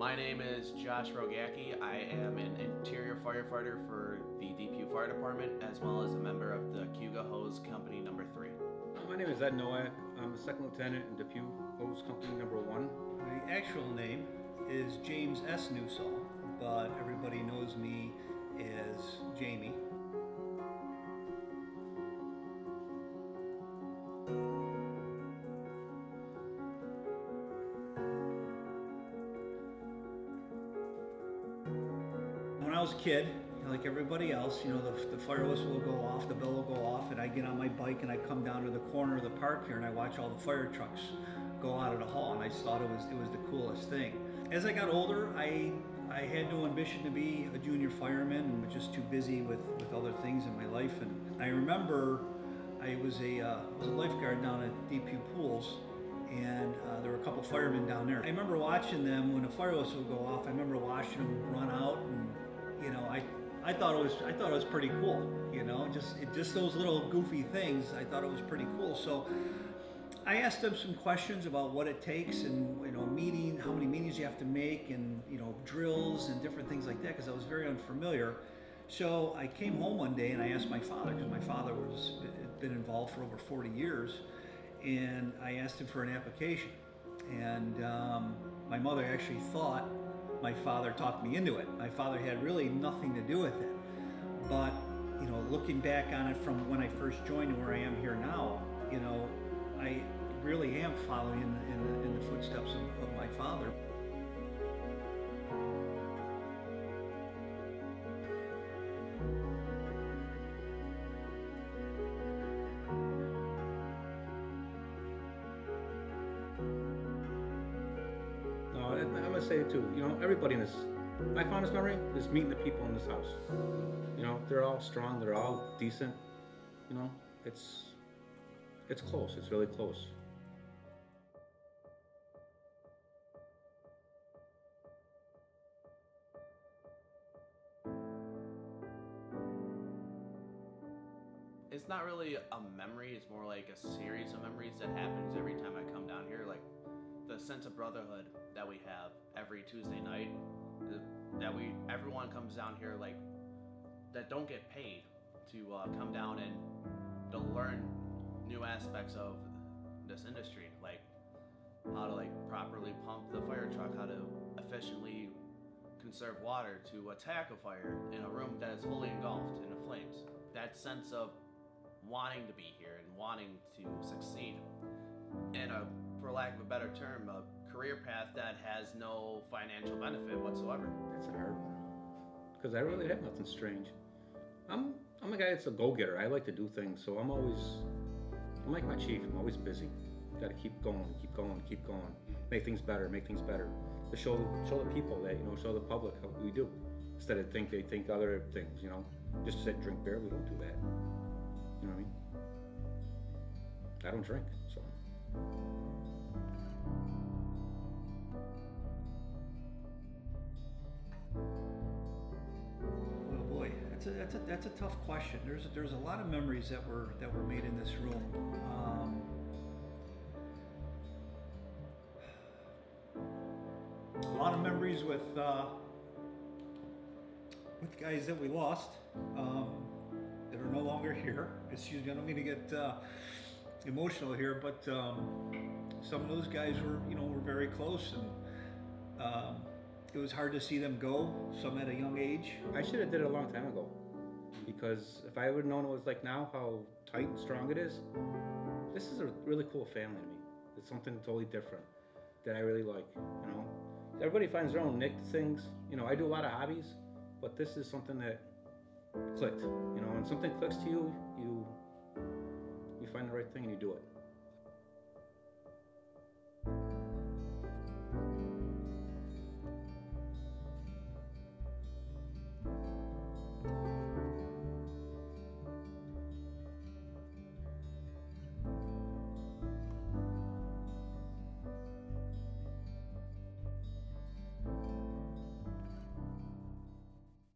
My name is Josh Rogacki. I am an interior firefighter for the Depew Fire Department, as well as a member of the Cuga Hose Company Number 3. My name is Ed Noah. I'm a second lieutenant in Depew Hose Company Number 1. My actual name is James S. Newsall, but everybody knows me as Jamie. When I was a kid, like everybody else, you know, the fire whistle will go off, the bell will go off, and I get on my bike and I come down to the corner of the park here and I watch all the fire trucks go out of the hall, and I just thought it was the coolest thing. As I got older, I had no ambition to be a junior fireman and was just too busy with other things in my life. And I remember I was a lifeguard down at Depew Pools, and there were a couple firemen down there. I remember watching them when the fire whistle would go off. I remember watching them run out, and you know, I thought it was pretty cool. You know, just those little goofy things. I thought it was pretty cool. So I asked them some questions about what it takes, and you know, how many meetings you have to make, and you know, drills and different things like that, because I was very unfamiliar. So I came home one day and I asked my father, because my father had been involved for over 40 years, and I asked him for an application. And my mother actually thought my father talked me into it. My father had really nothing to do with it, but you know, looking back on it from when I first joined to where I am here now, you know, I really am following in the footsteps of my father. No, I'm gonna say it too. You know, everybody in this, my fondest memory is meeting the people in this house. You know, they're all strong, they're all decent. You know, it's close, it's really close. It's not really a memory, it's more like a series of memories that happens every time I come down here. Like the sense of brotherhood that we have every Tuesday night, that everyone comes down here, like, that don't get paid to come down and to learn new aspects of this industry, like how to properly pump the fire truck, how to efficiently conserve water to attack a fire in a room that is fully engulfed in the flames. That sense of wanting to be here and wanting to succeed in a, for lack of a better term, a career path that has no financial benefit whatsoever. That's a hard one, because I really have nothing strange. I'm a guy that's a go-getter. I like to do things, so I'm like my chief, I'm always busy. Gotta keep going, keep going, keep going. Make things better, make things better. To show the people that, you know, show the public how we do. Instead of they think other things, you know. Just sit, drink beer, we don't do that. You know what I mean? I don't drink, so. That's a tough question. There's a lot of memories that were made in this room. A lot of memories with guys that we lost that are no longer here. Excuse me, I don't mean to get emotional here, but some of those guys were very close, and it was hard to see them go, some at a young age. I should have did it a long time ago, because if I would have known it was like now, how tight and strong it is, this is a really cool family to me. It's something totally different that I really like, you know. Everybody finds their own niche things. You know, I do a lot of hobbies, but this is something that clicked, you know. When something clicks to you, you find the right thing and you do it.